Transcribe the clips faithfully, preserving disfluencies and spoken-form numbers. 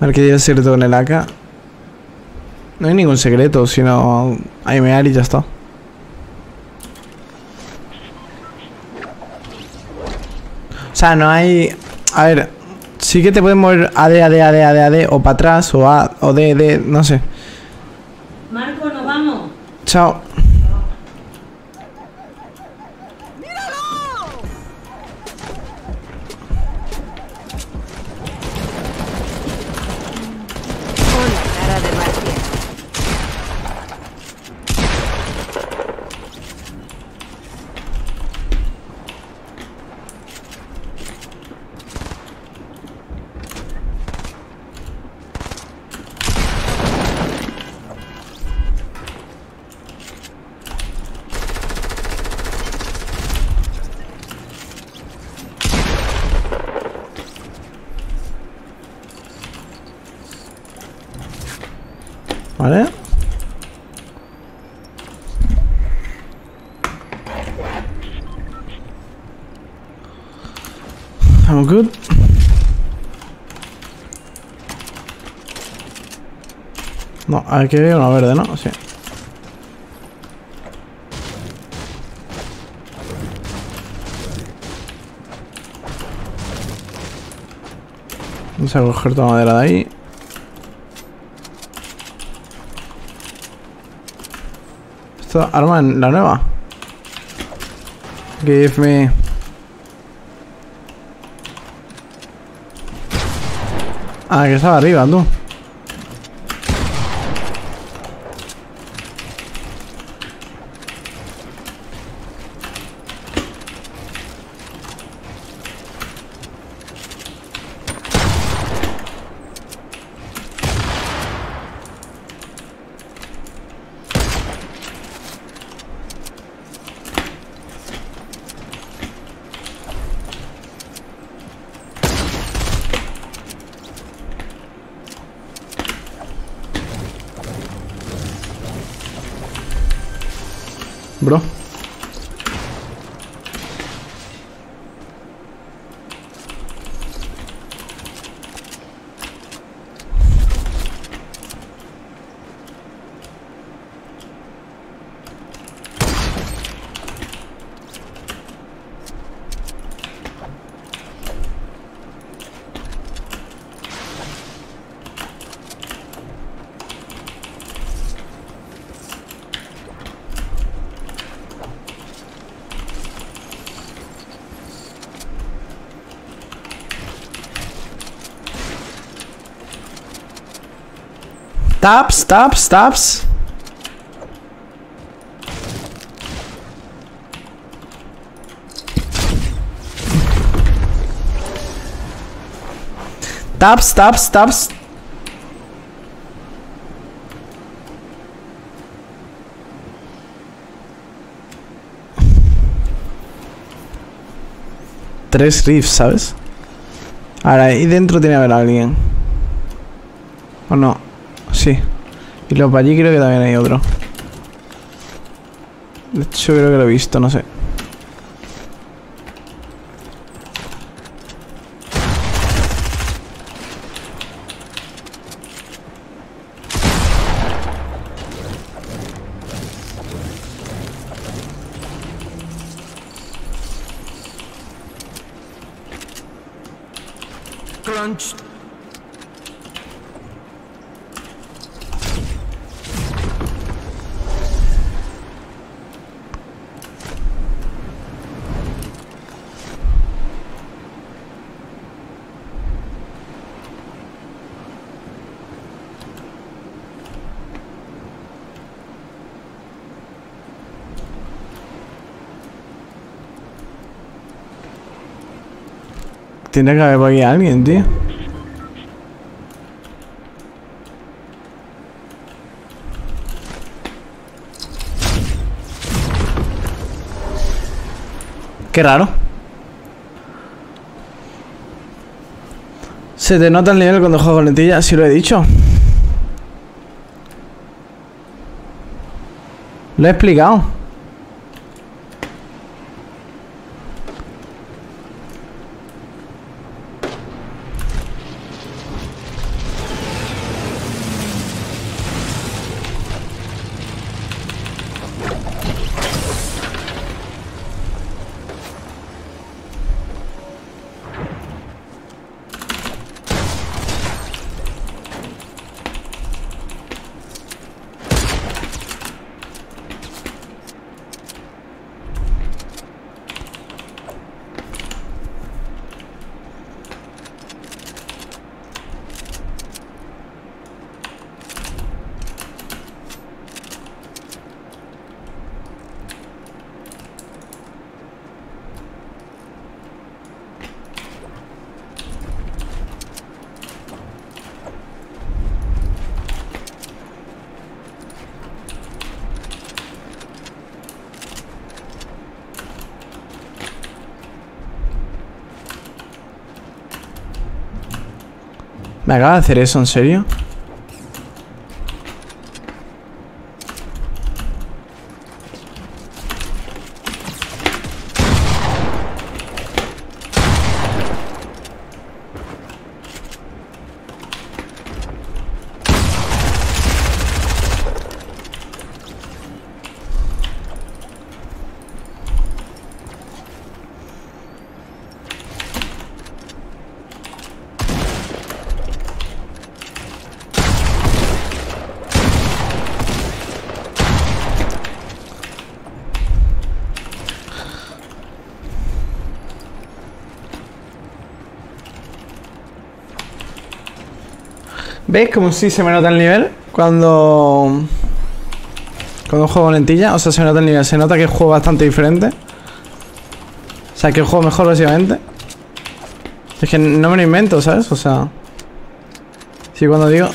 Marquería cierto con el A K. No hay ningún secreto, sino aimear y ya está. O sea, no hay... A ver, sí que te pueden mover A D, A D, A D, A D, A D, o para atrás, o A, o D, D, no sé. Marco, nos vamos. Chao. Vale. I'm good. No, aquí hay una verde, ¿no? Sí. Vamos a coger toda madera de ahí. Arma en la nueva. Give me. Ah, que estaba arriba, tú. Bro. Taps, taps, taps. Taps, taps, taps. Tres riffs, ¿sabes? Ahora, ahí dentro tiene que haber alguien. ¿O no? Sí. Y luego para allí creo que también hay otro. De hecho creo que lo he visto, no sé. Crunch. Tiene que haber por aquí alguien, tío. Qué raro. Se te nota el nivel cuando juego con lentillas, si lo he dicho. Lo he explicado. ¿Me acaba de hacer eso, en serio? ¿Veis como si se me nota el nivel? Cuando... Cuando juego lentilla, o sea, se me nota el nivel. Se nota que juego bastante diferente. O sea, que juego mejor básicamente. Es que no me lo invento, ¿sabes? O sea... Si cuando digo...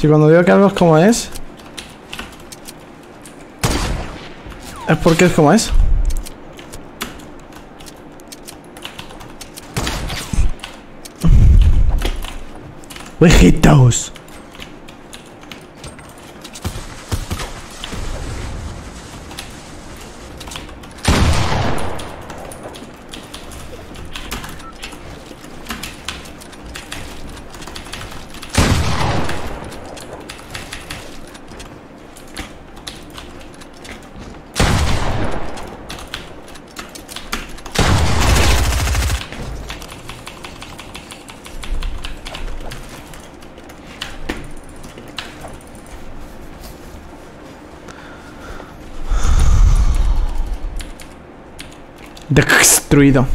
Si cuando digo que algo es como es... Es porque es como es. Vegetos. Destruido.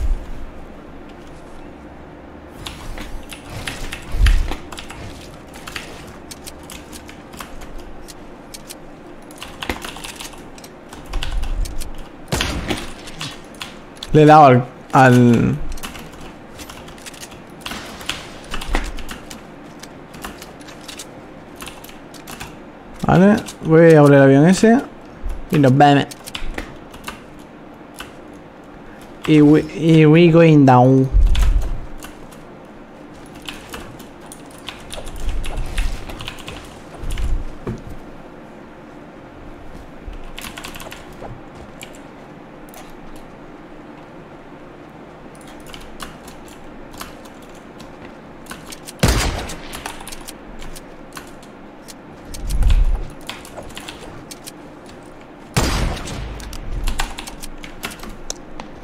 Le he dado al... al... Vale, voy a abrir el avión ese y nos vemos. Y we, y we going down.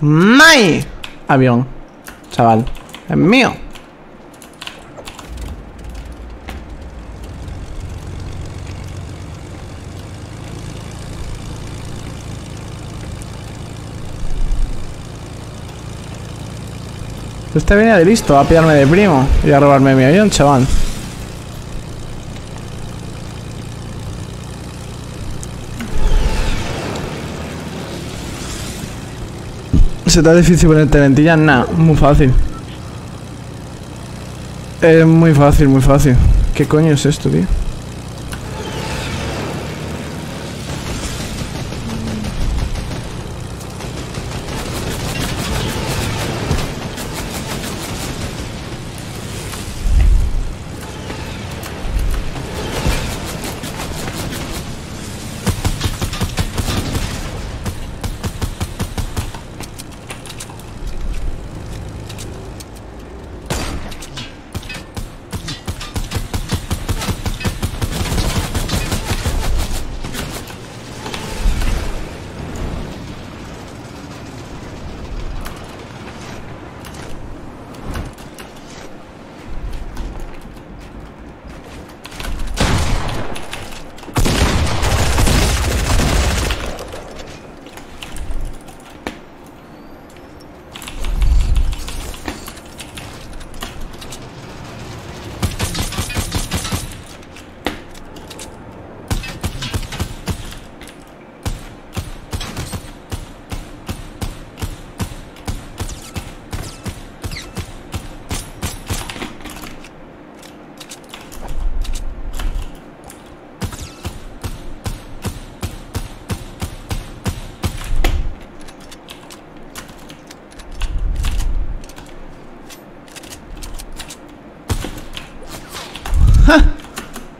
¡Mai! Avión, chaval, es mío. Usted venía de listo a pillarme de primo y a robarme mi avión, chaval. ¿Se te da difícil ponerte lentillas? Nah, muy fácil. Es muy fácil, muy fácil. ¿Qué coño es esto, tío?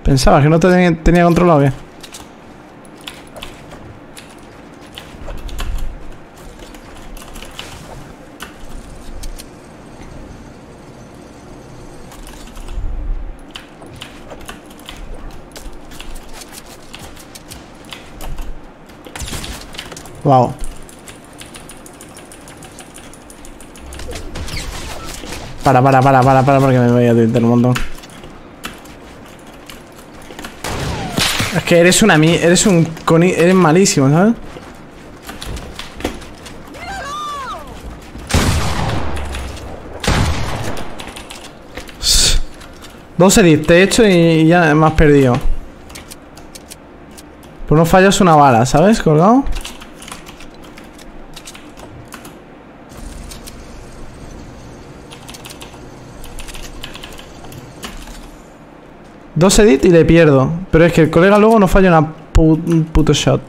Pensaba que no te tenía, tenía controlado bien. Wow. Para, para, para, para, para, porque me voy a tiltar un montón. Es que eres una mi... Eres un... Coni, eres malísimo, ¿sabes? Dos edits te he hecho y ya me has perdido. Por no fallas una bala, ¿sabes? Colgado. Dos edit y le pierdo. Pero es que el colega luego no falla una put un puto shot.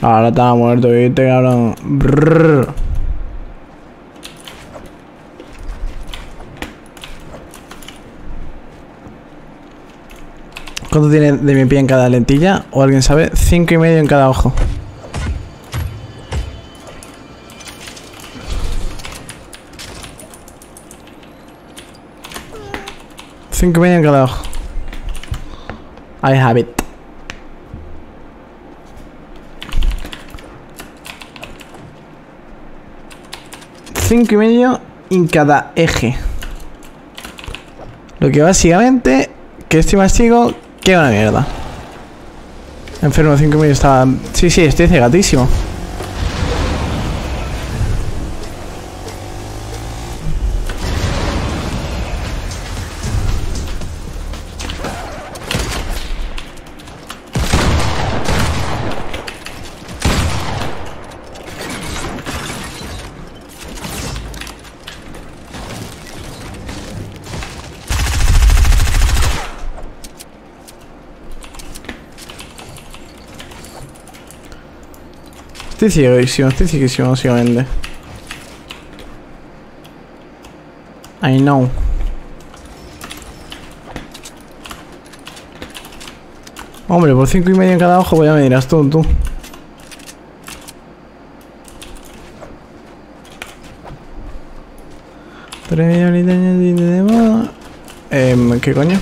Ahora estaba muerto, viste, cabrón. Brrr. ¿Cuánto tiene de mi pie en cada lentilla? ¿O alguien sabe? Cinco y medio en cada ojo. cinco media en cada ojo. I have it. cinco y medio en cada eje. Lo que básicamente, que estoy más ciego que una mierda. Enfermo, cinco y medio estaba... Sí, sí, estoy cegatísimo. Estoy cieguísimo, estoy cieguísimo, básicamente. I know. Hombre, por cinco y medio en cada ojo, pues ya me dirás tú, tú. Tres millones de moda. Eh, ¿qué coño?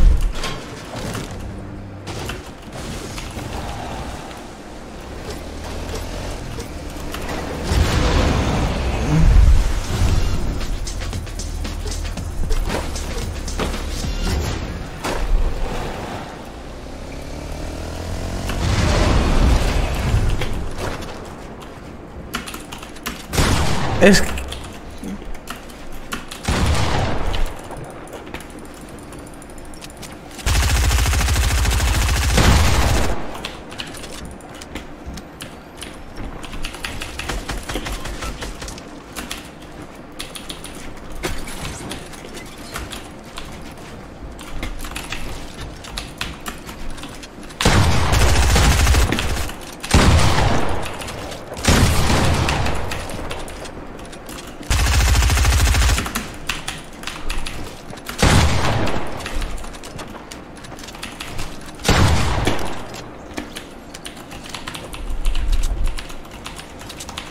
Es que...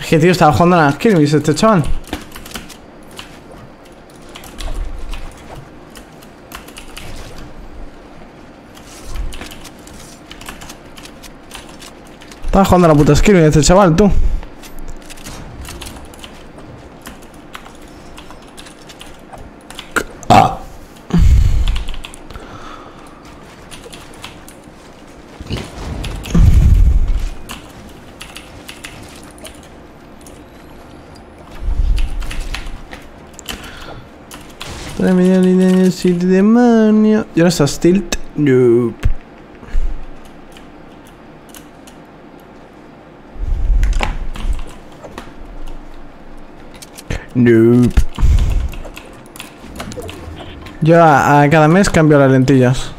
Que tío, estaba jugando a las kirmis este chaval. Estaba jugando a la puta kirmis este chaval, tú. Ah. La media línea en el sitio de manio. ¿Y ahora estás tilt? Nope. Nope. Yo a, a cada mes cambio las lentillas.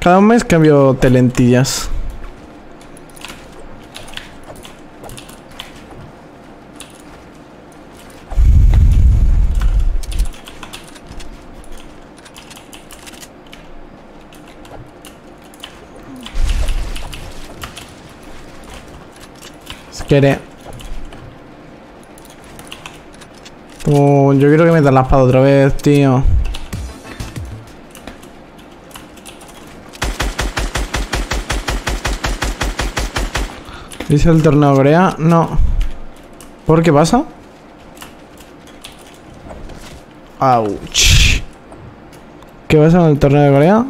Cada mes cambio de lentillas. quiere. Uh, yo quiero que me metan la espada otra vez, tío. ¿Dice el torneo de Corea? No. ¿Por qué pasa? Ouch. ¿Qué pasa en el torneo de Corea?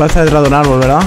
Va a estar detrás de un árbol, ¿verdad?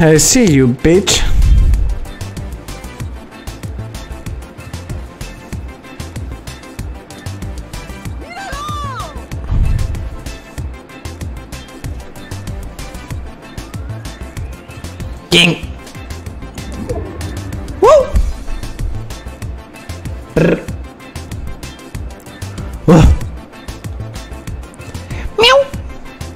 I see you, bitch. King. Woo. Brr. Meow.